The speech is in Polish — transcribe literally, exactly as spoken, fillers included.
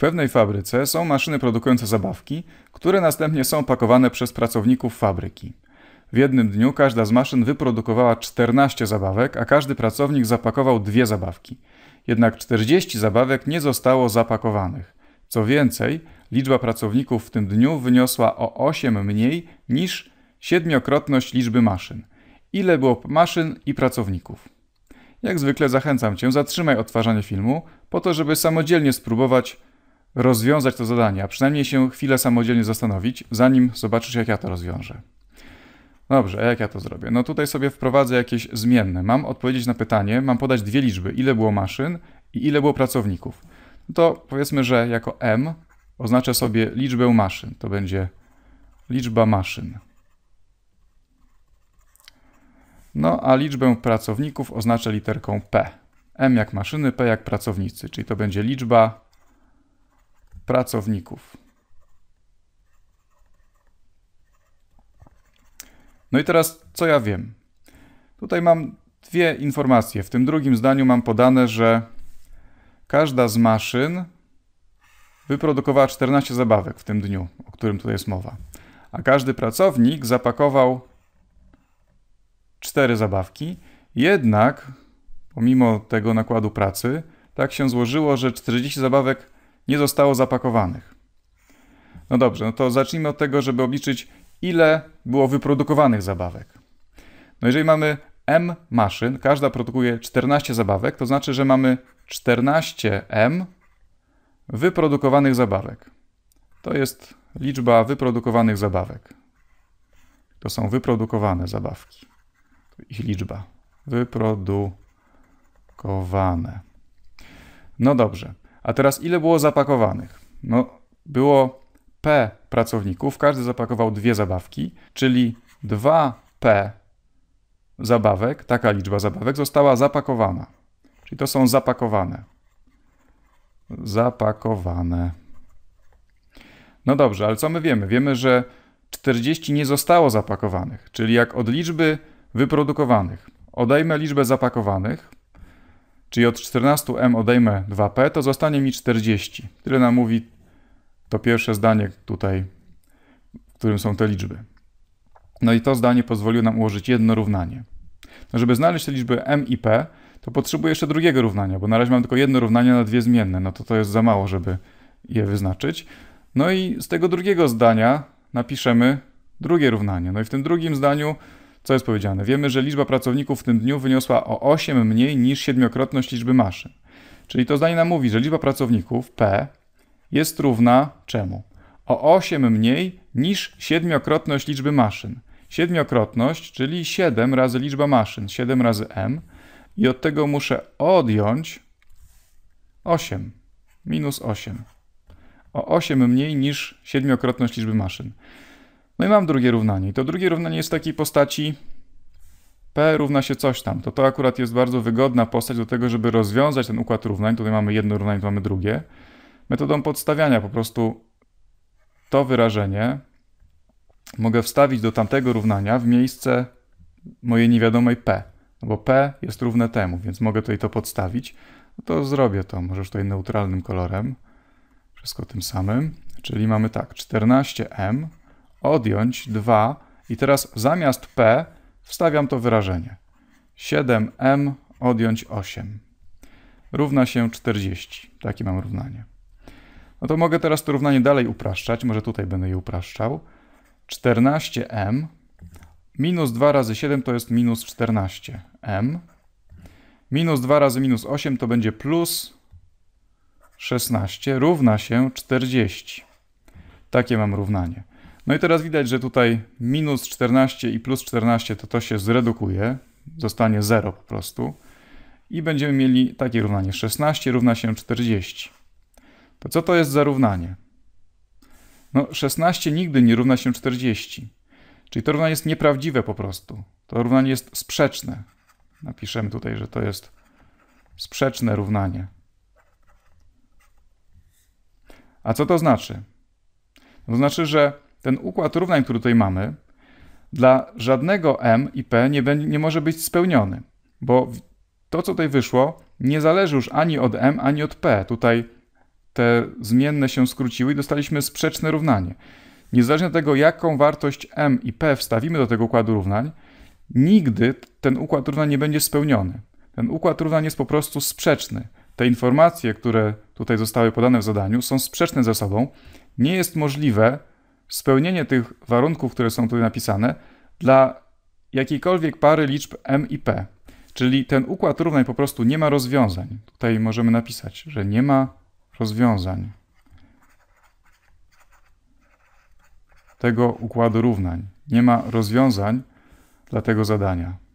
W pewnej fabryce są maszyny produkujące zabawki, które następnie są pakowane przez pracowników fabryki. W jednym dniu każda z maszyn wyprodukowała czternaście zabawek, a każdy pracownik zapakował dwie zabawki. Jednak czterdzieści zabawek nie zostało zapakowanych. Co więcej, liczba pracowników w tym dniu wyniosła o osiem mniej niż siedmiokrotność liczby maszyn. Ile było maszyn i pracowników? Jak zwykle zachęcam Cię, zatrzymaj odtwarzanie filmu, po to, żeby samodzielnie spróbować rozwiązać to zadanie, a przynajmniej się chwilę samodzielnie zastanowić, zanim zobaczysz, jak ja to rozwiążę. Dobrze, a jak ja to zrobię? No tutaj sobie wprowadzę jakieś zmienne. Mam odpowiedzieć na pytanie, mam podać dwie liczby, ile było maszyn i ile było pracowników. No to powiedzmy, że jako M oznaczę sobie liczbę maszyn. To będzie liczba maszyn. No a liczbę pracowników oznaczę literką P. M jak maszyny, P jak pracownicy, czyli to będzie liczba pracowników. No i teraz, co ja wiem? Tutaj mam dwie informacje. W tym drugim zdaniu mam podane, że każda z maszyn wyprodukowała czternaście zabawek w tym dniu, o którym tutaj jest mowa. A każdy pracownik zapakował cztery zabawki. Jednak, pomimo tego nakładu pracy, tak się złożyło, że czterdzieści zabawek nie zostało zapakowanych. No dobrze, no to zacznijmy od tego, żeby obliczyć, ile było wyprodukowanych zabawek. No jeżeli mamy M maszyn, każda produkuje czternaście zabawek, to znaczy, że mamy czternaście M wyprodukowanych zabawek. To jest liczba wyprodukowanych zabawek. To są wyprodukowane zabawki. To ich liczba. Wyprodukowane. No dobrze. A teraz ile było zapakowanych? No, było P pracowników, każdy zapakował dwie zabawki, czyli dwa P zabawek, taka liczba zabawek została zapakowana. Czyli to są zapakowane. Zapakowane. No dobrze, ale co my wiemy? Wiemy, że czterdzieści nie zostało zapakowanych, czyli jak od liczby wyprodukowanych odejmę liczbę zapakowanych, czyli od czternastu M odejmę dwa P, to zostanie mi czterdzieści. Tyle nam mówi to pierwsze zdanie tutaj, w którym są te liczby. No i to zdanie pozwoliło nam ułożyć jedno równanie. No żeby znaleźć te liczby M i P, to potrzebuję jeszcze drugiego równania, bo na razie mam tylko jedno równanie na dwie zmienne. No to to jest za mało, żeby je wyznaczyć. No i z tego drugiego zdania napiszemy drugie równanie. No i w tym drugim zdaniu co jest powiedziane? Wiemy, że liczba pracowników w tym dniu wyniosła o osiem mniej niż siedmiokrotność liczby maszyn. Czyli to zdanie nam mówi, że liczba pracowników P jest równa czemu? O osiem mniej niż siedmiokrotność liczby maszyn. Siedmiokrotność, czyli siedem razy liczba maszyn, siedem razy M. I od tego muszę odjąć osiem, minus osiem. O osiem mniej niż siedmiokrotność liczby maszyn. No i mam drugie równanie. I to drugie równanie jest w takiej postaci P równa się coś tam. To to akurat jest bardzo wygodna postać do tego, żeby rozwiązać ten układ równań. Tutaj mamy jedno równanie, tu mamy drugie. Metodą podstawiania po prostu to wyrażenie mogę wstawić do tamtego równania w miejsce mojej niewiadomej P. No bo P jest równe temu, więc mogę tutaj to podstawić. No to zrobię to może już tutaj neutralnym kolorem. Wszystko tym samym. Czyli mamy tak, czternaście M. Odjąć dwa i teraz zamiast P wstawiam to wyrażenie. siedem M odjąć osiem równa się czterdzieści. Takie mam równanie. No to mogę teraz to równanie dalej upraszczać. Może tutaj będę je upraszczał. czternaście M minus dwa razy siedem to jest minus czternaście M. Minus dwa razy minus osiem to będzie plus szesnaście równa się czterdzieści. Takie mam równanie. No i teraz widać, że tutaj minus czternaście i plus czternaście to to się zredukuje, zostanie zero po prostu i będziemy mieli takie równanie, szesnaście równa się czterdzieści. To co to jest za równanie? No szesnaście nigdy nie równa się czterdzieści, czyli to równanie jest nieprawdziwe po prostu, to równanie jest sprzeczne. Napiszemy tutaj, że to jest sprzeczne równanie. A co to znaczy? To znaczy, że ten układ równań, który tutaj mamy, dla żadnego M i P nie, nie może być spełniony, bo to, co tutaj wyszło, nie zależy już ani od M, ani od P. Tutaj te zmienne się skróciły i dostaliśmy sprzeczne równanie. Niezależnie od tego, jaką wartość m i p wstawimy do tego układu równań, nigdy ten układ równań nie będzie spełniony. Ten układ równań jest po prostu sprzeczny. Te informacje, które tutaj zostały podane w zadaniu, są sprzeczne ze sobą. Nie jest możliwe spełnienie tych warunków, które są tutaj napisane, dla jakiejkolwiek pary liczb m i p. Czyli ten układ równań po prostu nie ma rozwiązań. Tutaj możemy napisać, że nie ma rozwiązań tego układu równań. Nie ma rozwiązań dla tego zadania.